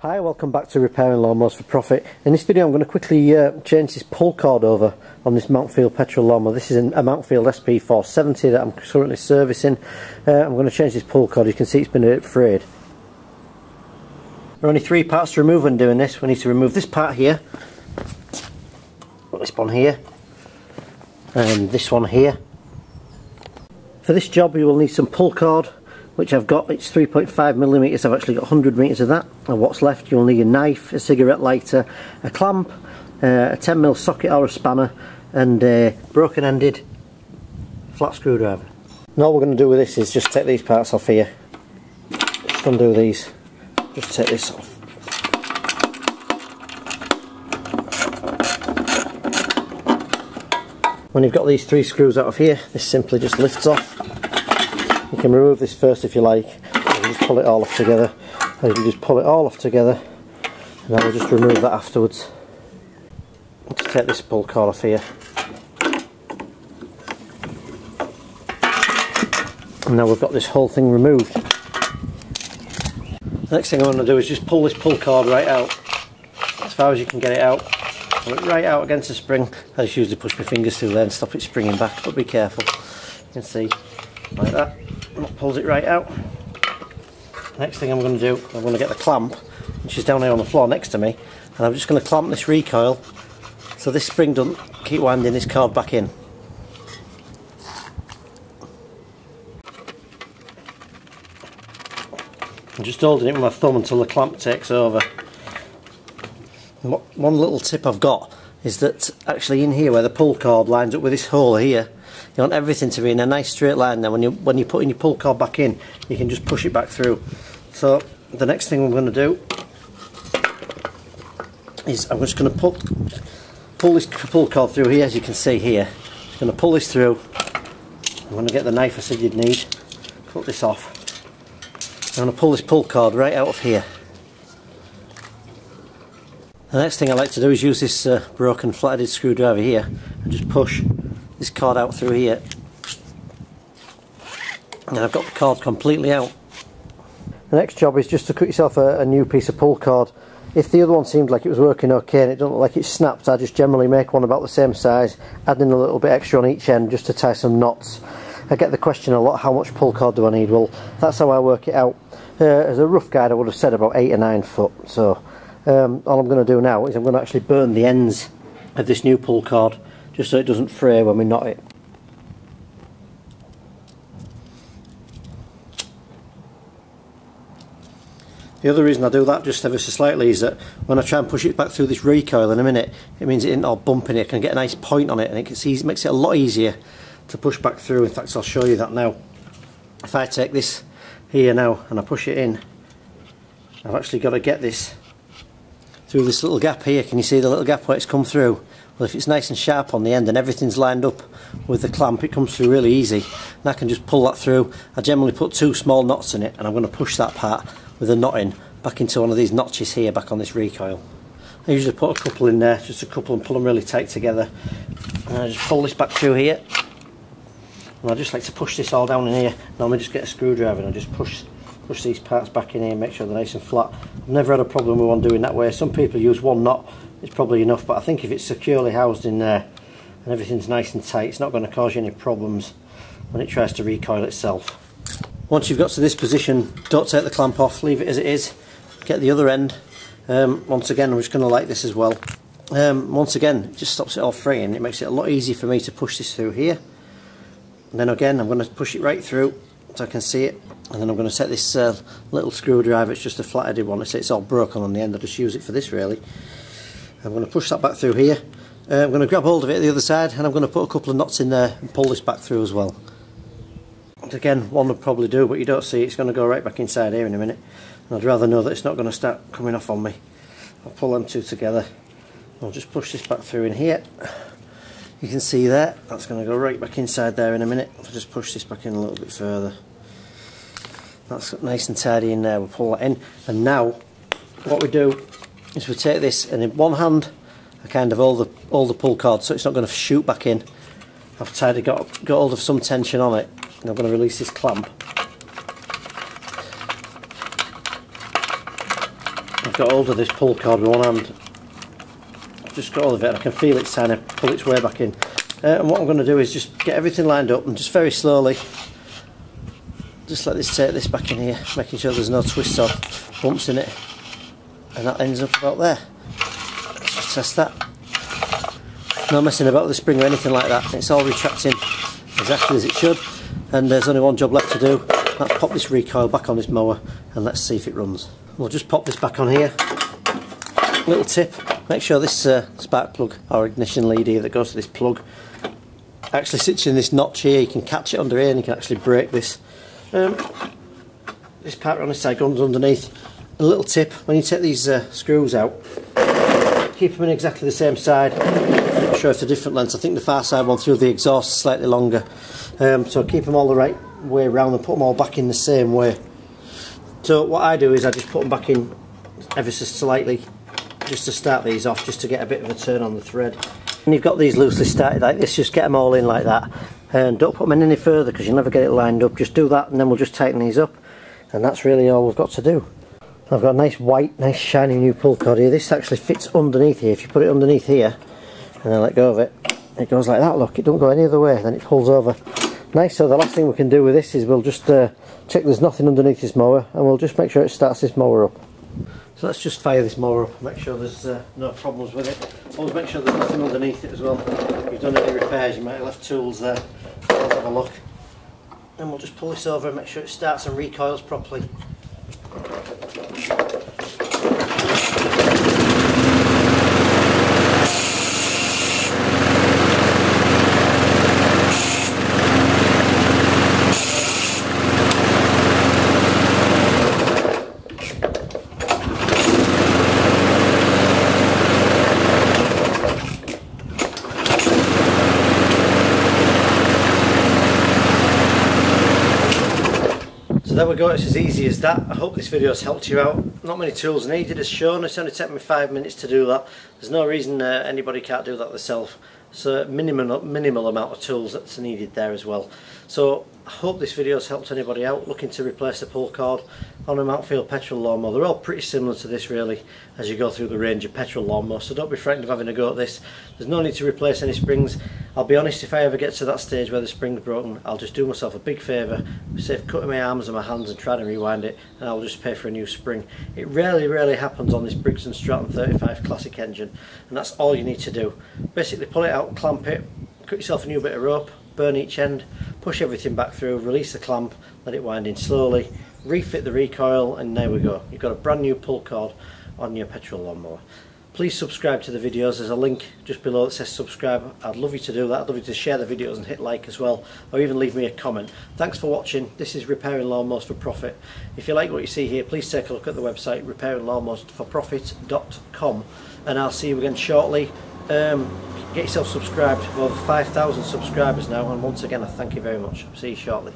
Hi, welcome back to Repairing Lawnmowers for Profit. In this video I'm going to quickly change this pull cord over on this Mountfield petrol lawnmower. This is a Mountfield SP470 that I'm currently servicing. I'm going to change this pull cord. You can see it's been a bit frayed. There are only three parts to remove when doing this. We need to remove this part here, put this one here, and this one here. For this job you will need some pull cord, which I've got. It's 3.5mm, I've actually got 100 meters of that, and what's left you'll need a knife, a cigarette lighter, a clamp, a 10mm socket or a spanner, and a broken ended flat screwdriver. And all we're going to do with this is just take these parts off here, just undo these, just take this off. When you've got these three screws out of here, this simply just lifts off. You can remove this first if you like, and you just pull it all off together, and you can just pull it all off together, and I will just remove that afterwards. Let's take this pull cord off here. And now we've got this whole thing removed. The next thing I want to do is just pull this pull cord right out, as far as you can get it out. Pull it right out against the spring. I just usually push my fingers through there and stop it springing back, but be careful. You can see, like that. And that pulls it right out. Next thing I'm going to do, I'm going to get the clamp, which is down here on the floor next to me, and I'm just going to clamp this recoil so this spring doesn't keep winding this cord back in. I'm just holding it with my thumb until the clamp takes over. And one little tip I've got is that actually in here where the pull cord lines up with this hole here, you want everything to be in a nice straight line. Now when you're putting your pull cord back in, you can just push it back through. So the next thing I'm going to do is I'm just going to pull this pull cord through here, as you can see here. I'm going to pull this through. I'm going to get the knife I said you'd need, cut this off. I'm going to pull this pull cord right out of here. The next thing I like to do is use this broken flat-headed screwdriver here and just push this cord out through here. And I've got the cord completely out. The next job is just to cut yourself a new piece of pull cord. If the other one seemed like it was working okay and it doesn't look like it snapped, I just generally make one about the same size, adding a little bit extra on each end just to tie some knots. I get the question a lot, how much pull cord do I need? Well, that's how I work it out. As a rough guide I would have said about 8 or 9 foot, so all I'm going to do now is I'm going to actually burn the ends of this new pull cord just so it doesn't fray when we knot it. The other reason I do that just ever so slightly is that when I try and push it back through this recoil in a minute, it means it isn't all bumping it, I can get a nice point on it, and it makes it a lot easier to push back through. In fact, I'll show you that now. If I take this here now and I push it in, I've actually got to get this through this little gap here. Can you see the little gap where it's come through? Well, if it's nice and sharp on the end and everything's lined up with the clamp, it comes through really easy, and I can just pull that through. I generally put 2 small knots in it, and I'm going to push that part with a knot in back into one of these notches here back on this recoil. I usually put a couple in there, just a couple, and pull them really tight together, and I just pull this back through here, and I just like to push this all down in here. Normally just get a screwdriver and I just push these parts back in here and make sure they're nice and flat. I've never had a problem with one doing that way. Some people use 1 knot, it's probably enough, but I think if it's securely housed in there and everything's nice and tight, it's not going to cause you any problems when it tries to recoil itself. Once you've got to this position, don't take the clamp off, leave it as it is. Get the other end. Once again, I'm just going to like this as well. Once again, it just stops it all fraying. It makes it a lot easier for me to push this through here. And then again, I'm going to push it right through so I can see it. And then I'm going to set this little screwdriver, it's just a flat-headed one, it's all broken on the end, I'll just use it for this really. I'm going to push that back through here. I'm going to grab hold of it at the other side, and I'm going to put a couple of knots in there and pull this back through as well. And again, one would probably do, but you don't see it. It's going to go right back inside here in a minute, and I'd rather know that it's not going to start coming off on me. I'll pull them two together, I'll just push this back through in here. You can see there, that's going to go right back inside there in a minute. I'll just push this back in a little bit further. That's nice and tidy in there, we'll pull that in. And now what we do is we take this, and in one hand I kind of hold the pull cord so it's not going to shoot back in. I've tied, got hold of some tension on it, and I'm going to release this clamp. I've got hold of this pull cord with one hand. I've just got hold of it, I can feel it trying to pull its way back in. And what I'm going to do is just get everything lined up and just very slowly just let this take this back in here, making sure there's no twists or bumps in it. And that ends up about there. Let's just test that. No messing about with the spring or anything like that. It's all retracting exactly as it should. And there's only one job left to do. Let's pop this recoil back on this mower and let's see if it runs. We'll just pop this back on here. Little tip, make sure this spark plug or ignition lead here that goes to this plug actually sits in this notch here. You can catch it under here and you can actually break this. This part on this side runs underneath. A little tip, when you take these screws out, keep them in exactly the same side. I'm not sure if they're different lengths. I think the far side one through the exhaust is slightly longer. So keep them all the right way around and put them all back in the same way. So what I do is I just put them back in ever so slightly just to start these off, just to get a bit of a turn on the thread. When you've got these loosely started like this, just get them all in like that and don't put them in any further because you'll never get it lined up. Just do that and then we'll just tighten these up, and that's really all we've got to do. I've got a nice white, nice shiny new pull cord here. This actually fits underneath here. If you put it underneath here and then let go of it, it goes like that. Look, it don't go any other way, then it pulls over. Nice. So the last thing we can do with this is we'll just check there's nothing underneath this mower, and we'll just make sure it starts this mower up. So let's just fire this mower up, make sure there's no problems with it. Always make sure there's nothing underneath it as well. If you've done any repairs, you might have left tools there. So let's have a look. And we'll just pull this over and make sure it starts and recoils properly. There we go, it's as easy as that. I hope this video has helped you out. Not many tools needed as shown. It's only taken me 5 minutes to do that. There's no reason anybody can't do that themselves. So minimal amount of tools that's needed there as well. So I hope this video has helped anybody out looking to replace the pull cord on a Mountfield petrol lawnmower. They're all pretty similar to this really as you go through the range of petrol lawnmowers, so don't be frightened of having a go at this. There's no need to replace any springs. I'll be honest, if I ever get to that stage where the spring's broken, I'll just do myself a big favour, save cutting my arms and my hands and try to rewind it, and I'll just pay for a new spring. It rarely happens on this Briggs & Stratton 35 classic engine, and that's all you need to do. Basically pull it out, clamp it, cut yourself a new bit of rope, burn each end, push everything back through, release the clamp, let it wind in slowly, refit the recoil, and there we go. You've got a brand new pull cord on your petrol lawnmower. Please subscribe to the videos. There's a link just below that says subscribe. I'd love you to do that. I'd love you to share the videos and hit like as well, or even leave me a comment. Thanks for watching. This is Repairing Lawnmowers for Profit. If you like what you see here, please take a look at the website repairinglawnmowersforprofit.com, and I'll see you again shortly. Get yourself subscribed. We're over 5,000 subscribers now, and once again I thank you very much. See you shortly.